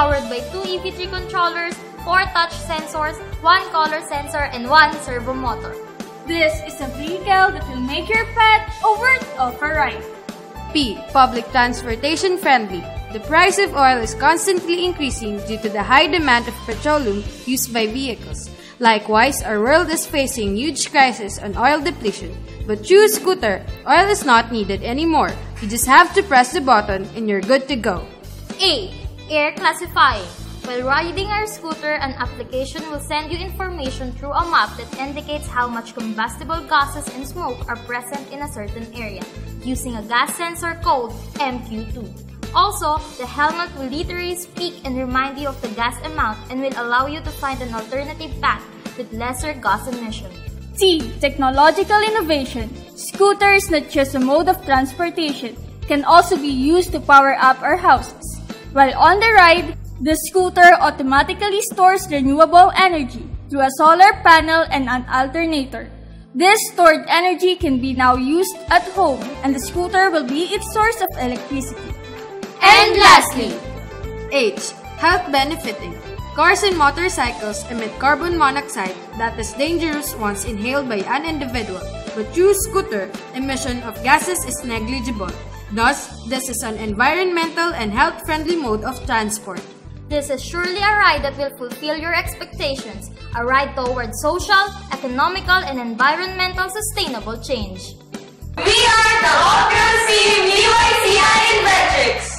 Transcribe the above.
powered by 2 EV3 controllers, 4 touch sensors, 1 color sensor, and 1 servo motor. This is a vehicle that will make your pet a worth of a ride. P. Public transportation friendly. The price of oil is constantly increasing due to the high demand of petroleum used by vehicles. Likewise, our world is facing huge crisis on oil depletion. But choose scooter. Oil is not needed anymore. You just have to press the button and you're good to go. A. Air classifying. While riding our scooter, an application will send you information through a map that indicates how much combustible gases and smoke are present in a certain area, using a gas sensor code MQ2. Also, the helmet will literally speak and remind you of the gas amount and will allow you to find an alternative path with lesser gas emissions. T. Technological innovation. Scooter is not just a mode of transportation, it can also be used to power up our houses. While on the ride, the scooter automatically stores renewable energy through a solar panel and an alternator. This stored energy can be now used at home, and the scooter will be its source of electricity. And lastly, H. Health benefiting. Cars and motorcycles emit carbon monoxide that is dangerous once inhaled by an individual, but through scooter, emission of gases is negligible. Thus, this is an environmental and health-friendly mode of transport. This is surely a ride that will fulfill your expectations, a ride towards social, economical, and environmental sustainable change. We are the All-Girls Team EV3 Inventrix!